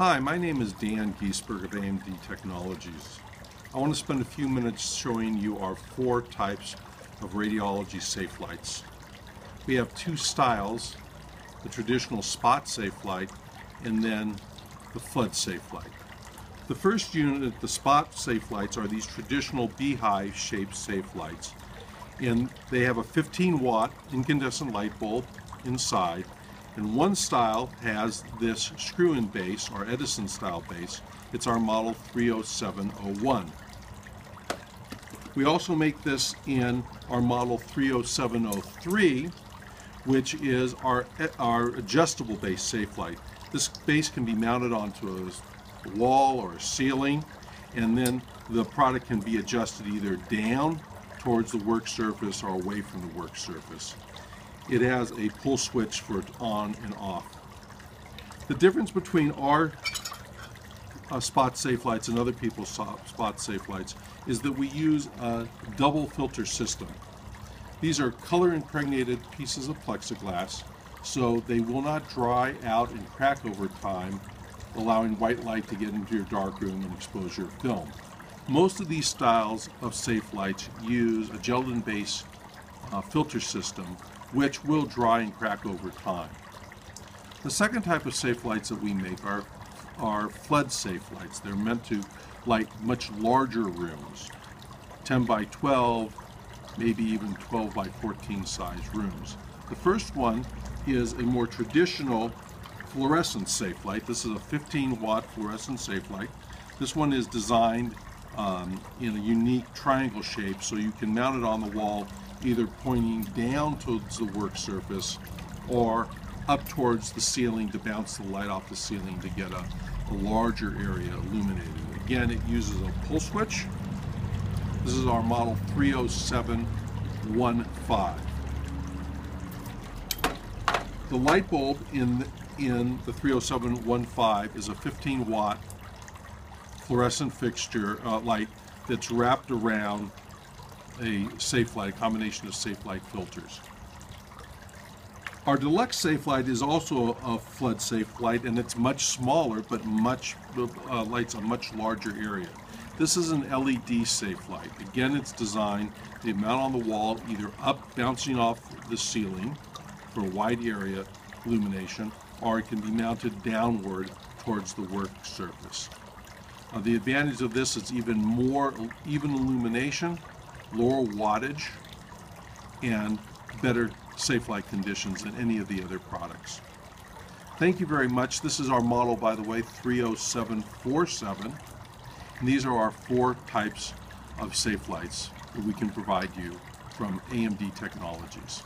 Hi, my name is Dan Giesberg of AMD Technologies. I want to spend a few minutes showing you our 4 types of radiology safe lights. We have 2 styles, the traditional spot safe light and then the flood safe light. The first unit, the spot safe lights, are these traditional beehive shaped safe lights, and they have a 15-watt incandescent light bulb inside, and one style has this screw-in base or Edison style base. It's our model 30701. We also make this in our model 30703, which is our adjustable base safe light. This base can be mounted onto a wall or a ceiling, and then the product can be adjusted either down towards the work surface or away from the work surface. It has a pull switch for on and off. The difference between our spot safe lights and other people's spot safe lights is that we use a double filter system. These are color impregnated pieces of plexiglass, so they will not dry out and crack over time, allowing white light to get into your darkroom and expose your film. Most of these styles of safe lights use a gelatin-based filter system, which will dry and crack over time. The second type of safe lights that we make are flood safe lights. They're meant to light much larger rooms, 10 by 12, maybe even 12 by 14 size rooms. The first one is a more traditional fluorescent safe light. This is a 15-watt fluorescent safe light. This one is designed in a unique triangle shape, so you can mount it on the wall either pointing down towards the work surface or up towards the ceiling to bounce the light off the ceiling to get a larger area illuminated. Again, it uses a pull switch. This is our model 30715. The light bulb in the 30715 is a 15-watt fluorescent fixture light that's wrapped around a safe light, a combination of safe light filters. Our deluxe safe light is also a flood safe light, and it's much smaller but lights a much larger area. This is an LED safe light. Again, it's designed to mount on the wall, either up bouncing off the ceiling for wide area illumination, or it can be mounted downward towards the work surface. The advantage of this is even illumination, lower wattage, and better safe light conditions than any of the other products. Thank you very much. This is our model, by the way, 30747. And these are our 4 types of safe lights that we can provide you from AMD Technologies.